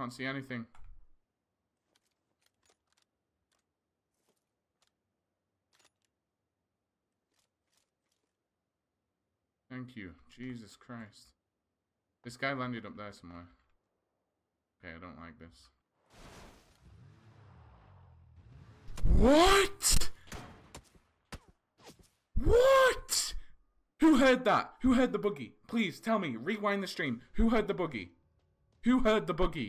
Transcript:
Can't see anything. Thank you. Jesus Christ. This guy landed up there somewhere. Okay, I don't like this. What? What? Who heard that? Who heard the boogie? Please tell me. Rewind the stream. Who heard the boogie? Who heard the boogie?